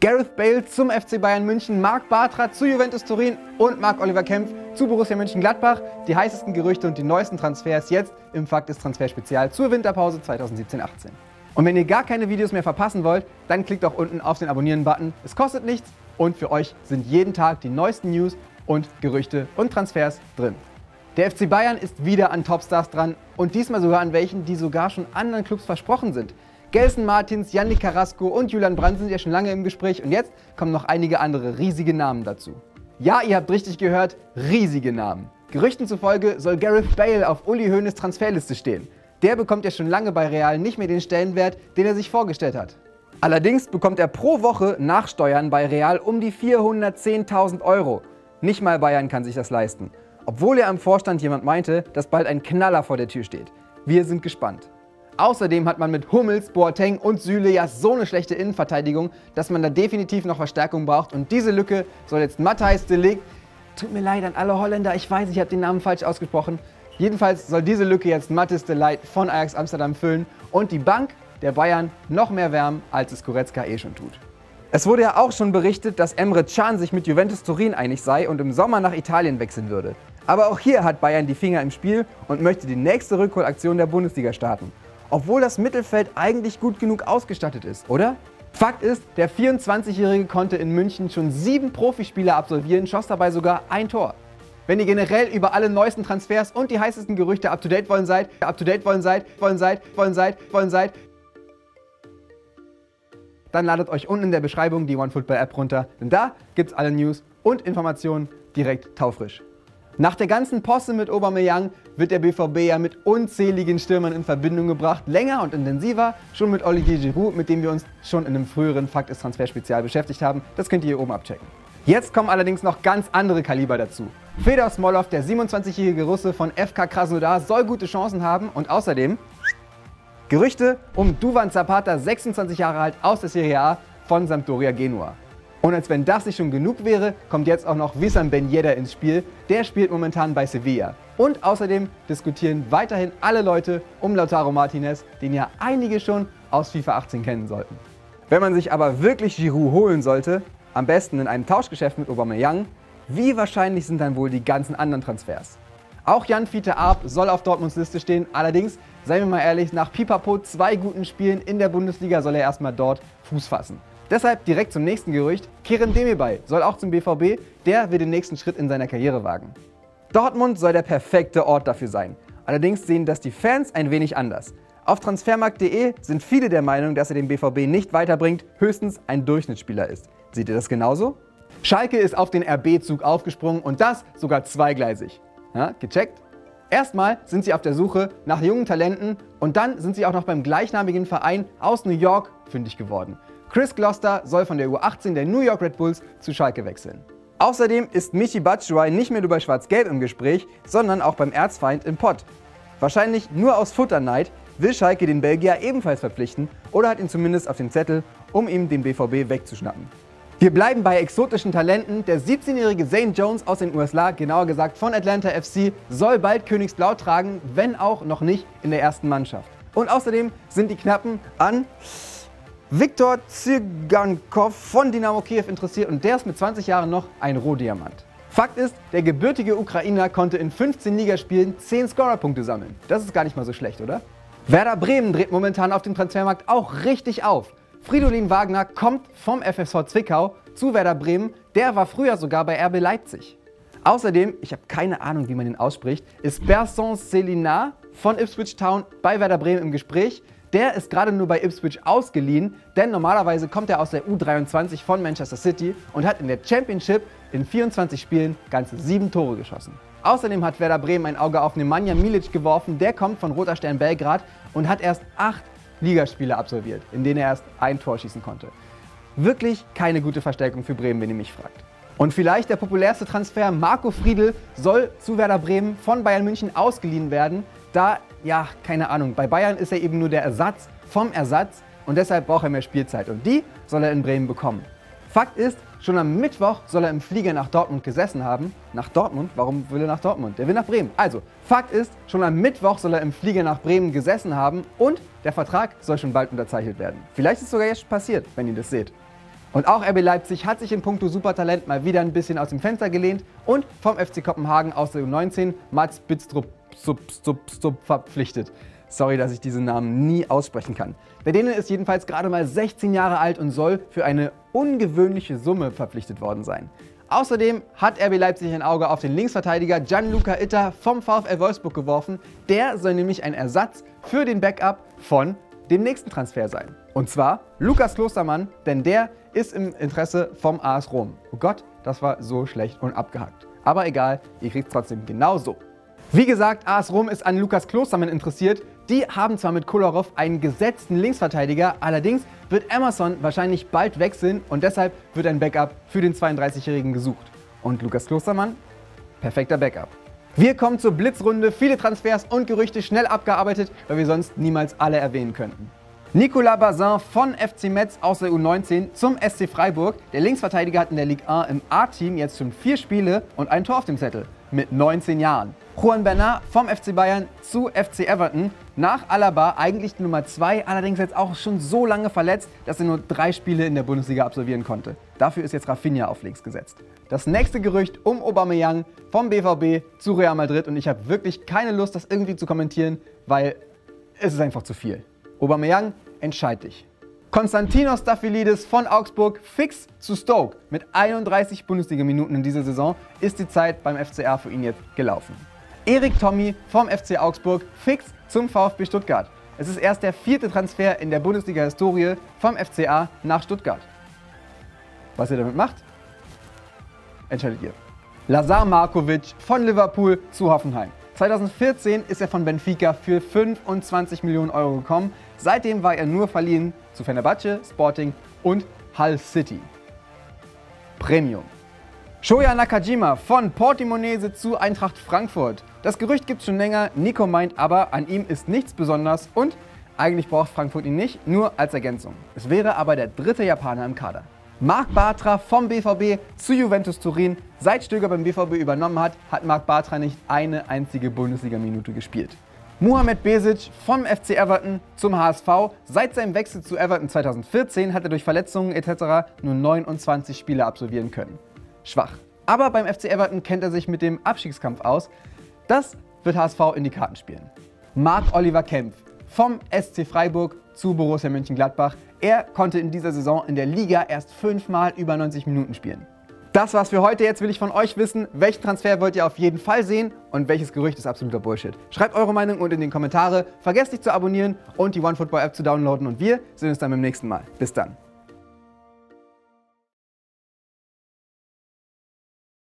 Gareth Bale zum FC Bayern München, Marc Bartra zu Juventus Turin und Marc-Oliver Kempf zu Borussia Mönchengladbach. Die heißesten Gerüchte und die neuesten Transfers jetzt im Fakt ist Transferspezial zur Winterpause 2017-18. Und wenn ihr gar keine Videos mehr verpassen wollt, dann klickt doch unten auf den Abonnieren-Button. Es kostet nichts und für euch sind jeden Tag die neuesten News und Gerüchte und Transfers drin. Der FC Bayern ist wieder an Topstars dran und diesmal sogar an welchen, die sogar schon anderen Clubs versprochen sind. Gelson Martins, Yannick Carrasco und Julian Brandt sind ja schon lange im Gespräch und jetzt kommen noch einige andere riesige Namen dazu. Ja, ihr habt richtig gehört, riesige Namen. Gerüchten zufolge soll Gareth Bale auf Uli Hoeneß Transferliste stehen. Der bekommt ja schon lange bei Real nicht mehr den Stellenwert, den er sich vorgestellt hat. Allerdings bekommt er pro Woche nach Steuern bei Real um die 410.000 Euro. Nicht mal Bayern kann sich das leisten. Obwohl ja im Vorstand jemand meinte, dass bald ein Knaller vor der Tür steht. Wir sind gespannt. Außerdem hat man mit Hummels, Boateng und Süle ja so eine schlechte Innenverteidigung, dass man da definitiv noch Verstärkung braucht. Und diese Lücke soll jetzt Matthijs de Ligt, tut mir leid an alle Holländer, ich weiß, ich habe den Namen falsch ausgesprochen. Jedenfalls soll diese Lücke jetzt Matthijs de Ligt von Ajax Amsterdam füllen und die Bank der Bayern noch mehr wärmen, als es Goretzka eh schon tut. Es wurde ja auch schon berichtet, dass Emre Can sich mit Juventus Turin einig sei und im Sommer nach Italien wechseln würde. Aber auch hier hat Bayern die Finger im Spiel und möchte die nächste Rückholaktion der Bundesliga starten. Obwohl das Mittelfeld eigentlich gut genug ausgestattet ist, oder? Fakt ist, der 24-Jährige konnte in München schon 7 Profispiele absolvieren, schoss dabei sogar ein Tor. Wenn ihr generell über alle neuesten Transfers und die heißesten Gerüchte up to date wollen seid, dann ladet euch unten in der Beschreibung die OneFootball-App runter, denn da gibt's alle News und Informationen direkt taufrisch. Nach der ganzen Posse mit Aubameyang wird der BVB ja mit unzähligen Stürmern in Verbindung gebracht, länger und intensiver, schon mit Olivier Giroud, mit dem wir uns schon in einem früheren Fakt ist Transfer-Spezial beschäftigt haben. Das könnt ihr hier oben abchecken. Jetzt kommen allerdings noch ganz andere Kaliber dazu. Fedor Smolov, der 27-jährige Russe von FK Krasnodar, soll gute Chancen haben und außerdem Gerüchte um Duvan Zapata, 26 Jahre alt, aus der Serie A von Sampdoria Genua. Und als wenn das nicht schon genug wäre, kommt jetzt auch noch Wissam Ben Yedder ins Spiel. Der spielt momentan bei Sevilla. Und außerdem diskutieren weiterhin alle Leute um Lautaro Martinez, den ja einige schon aus FIFA 18 kennen sollten. Wenn man sich aber wirklich Giroud holen sollte, am besten in einem Tauschgeschäft mit Aubameyang, wie wahrscheinlich sind dann wohl die ganzen anderen Transfers? Auch Jan-Fiete Arp soll auf Dortmunds Liste stehen, allerdings, seien wir mal ehrlich, nach Pipapo 2 guten Spielen in der Bundesliga soll er erstmal dort Fuß fassen. Deshalb direkt zum nächsten Gerücht, Kerem Demirbay soll auch zum BVB, der will den nächsten Schritt in seiner Karriere wagen. Dortmund soll der perfekte Ort dafür sein, allerdings sehen das die Fans ein wenig anders. Auf transfermarkt.de sind viele der Meinung, dass er den BVB nicht weiterbringt, höchstens ein Durchschnittsspieler ist. Seht ihr das genauso? Schalke ist auf den RB-Zug aufgesprungen und das sogar zweigleisig. Ja, gecheckt? Erstmal sind sie auf der Suche nach jungen Talenten und dann sind sie auch noch beim gleichnamigen Verein aus New York fündig geworden. Chris Gloster soll von der U18 der New York Red Bulls zu Schalke wechseln. Außerdem ist Michy Batshuayi nicht mehr nur bei Schwarz-Gelb im Gespräch, sondern auch beim Erzfeind im Pott. Wahrscheinlich nur aus Futterneid will Schalke den Belgier ebenfalls verpflichten oder hat ihn zumindest auf dem Zettel, um ihm den BVB wegzuschnappen. Wir bleiben bei exotischen Talenten. Der 17-jährige Zane Jones aus den USA, genauer gesagt von Atlanta FC, soll bald Königsblau tragen, wenn auch noch nicht in der ersten Mannschaft. Und außerdem sind die Knappen an Viktor Zygankov von Dynamo Kiew interessiert und der ist mit 20 Jahren noch ein Rohdiamant. Fakt ist, der gebürtige Ukrainer konnte in 15 Ligaspielen 10 Scorerpunkte sammeln. Das ist gar nicht mal so schlecht, oder? Werder Bremen dreht momentan auf dem Transfermarkt auch richtig auf. Fridolin Wagner kommt vom FSV Zwickau zu Werder Bremen, der war früher sogar bei RB Leipzig. Außerdem, ich habe keine Ahnung, wie man ihn ausspricht, ist Berson Selina von Ipswich Town bei Werder Bremen im Gespräch. Der ist gerade nur bei Ipswich ausgeliehen, denn normalerweise kommt er aus der U23 von Manchester City und hat in der Championship in 24 Spielen ganze 7 Tore geschossen. Außerdem hat Werder Bremen ein Auge auf Nemanja Milic geworfen, der kommt von Roter Stern Belgrad und hat erst 8 Ligaspiele absolviert, in denen er erst ein Tor schießen konnte. Wirklich keine gute Verstärkung für Bremen, wenn ihr mich fragt. Und vielleicht der populärste Transfer, Marco Friedl, soll zu Werder Bremen von Bayern München ausgeliehen werden, da, ja, keine Ahnung, bei Bayern ist er eben nur der Ersatz vom Ersatz und deshalb braucht er mehr Spielzeit und die soll er in Bremen bekommen. Fakt ist, schon am Mittwoch soll er im Flieger nach Dortmund gesessen haben. Nach Dortmund? Warum will er nach Dortmund? Der will nach Bremen. Also, Fakt ist, schon am Mittwoch soll er im Flieger nach Bremen gesessen haben und der Vertrag soll schon bald unterzeichnet werden. Vielleicht ist es sogar jetzt passiert, wenn ihr das seht. Und auch RB Leipzig hat sich in puncto Supertalent mal wieder ein bisschen aus dem Fenster gelehnt und vom FC Kopenhagen aus der U19 Mats Bidstrup verpflichtet. Sorry, dass ich diesen Namen nie aussprechen kann. Der Däne ist jedenfalls gerade mal 16 Jahre alt und soll für eine ungewöhnliche Summe verpflichtet worden sein. Außerdem hat RB Leipzig ein Auge auf den Linksverteidiger Gianluca Itta vom VfL Wolfsburg geworfen. Der soll nämlich ein Ersatz für den Backup von dem nächsten Transfer sein. Und zwar Lukas Klostermann, denn der ist im Interesse vom AS Rom. Oh Gott, das war so schlecht und abgehackt. Aber egal, ihr kriegt es trotzdem genauso. Wie gesagt, AS Rom ist an Lukas Klostermann interessiert. Die haben zwar mit Kolarov einen gesetzten Linksverteidiger, allerdings wird Emerson wahrscheinlich bald wechseln und deshalb wird ein Backup für den 32-Jährigen gesucht. Und Lukas Klostermann? Perfekter Backup. Wir kommen zur Blitzrunde, viele Transfers und Gerüchte schnell abgearbeitet, weil wir sonst niemals alle erwähnen könnten. Nicolas Bazin von FC Metz aus der U19 zum SC Freiburg. Der Linksverteidiger hat in der Ligue 1 im A-Team jetzt schon 4 Spiele und ein Tor auf dem Zettel mit 19 Jahren. Juan Bernat vom FC Bayern zu FC Everton, nach Alaba eigentlich die Nummer 2, allerdings jetzt auch schon so lange verletzt, dass er nur 3 Spiele in der Bundesliga absolvieren konnte. Dafür ist jetzt Rafinha auf links gesetzt. Das nächste Gerücht um Aubameyang vom BVB zu Real Madrid und ich habe wirklich keine Lust, das irgendwie zu kommentieren, weil es ist einfach zu viel. Aubameyang, entscheid dich. Konstantinos Staphylidis von Augsburg fix zu Stoke. Mit 31 Bundesliga-Minuten in dieser Saison ist die Zeit beim FCA für ihn jetzt gelaufen. Erik Tommy vom FC Augsburg fix zum VfB Stuttgart. Es ist erst der 4. Transfer in der Bundesliga-Historie vom FCA nach Stuttgart. Was ihr damit macht, entscheidet ihr. Lazar Markovic von Liverpool zu Hoffenheim. 2014 ist er von Benfica für 25 Millionen Euro gekommen. Seitdem war er nur verliehen zu Fenerbahce, Sporting und Hull City. Premium. Shoya Nakajima von Portimonense zu Eintracht Frankfurt. Das Gerücht gibt es schon länger, Nico meint aber, an ihm ist nichts Besonderes und eigentlich braucht Frankfurt ihn nicht, nur als Ergänzung. Es wäre aber der 3. Japaner im Kader. Marc Bartra vom BVB zu Juventus Turin. Seit Stöger beim BVB übernommen hat, hat Marc Bartra nicht eine einzige Bundesliga-Minute gespielt. Muhammed Besic vom FC Everton zum HSV. Seit seinem Wechsel zu Everton 2014 hat er durch Verletzungen etc. nur 29 Spiele absolvieren können. Schwach. Aber beim FC Everton kennt er sich mit dem Abstiegskampf aus. Das wird HSV in die Karten spielen. Marc-Oliver Kempf vom SC Freiburg zu Borussia Mönchengladbach. Er konnte in dieser Saison in der Liga erst 5-mal über 90 Minuten spielen. Das war's für heute. Jetzt will ich von euch wissen, welchen Transfer wollt ihr auf jeden Fall sehen und welches Gerücht ist absoluter Bullshit. Schreibt eure Meinung unten in den Kommentare. Vergesst nicht zu abonnieren und die OneFootball-App zu downloaden und wir sehen uns dann beim nächsten Mal. Bis dann.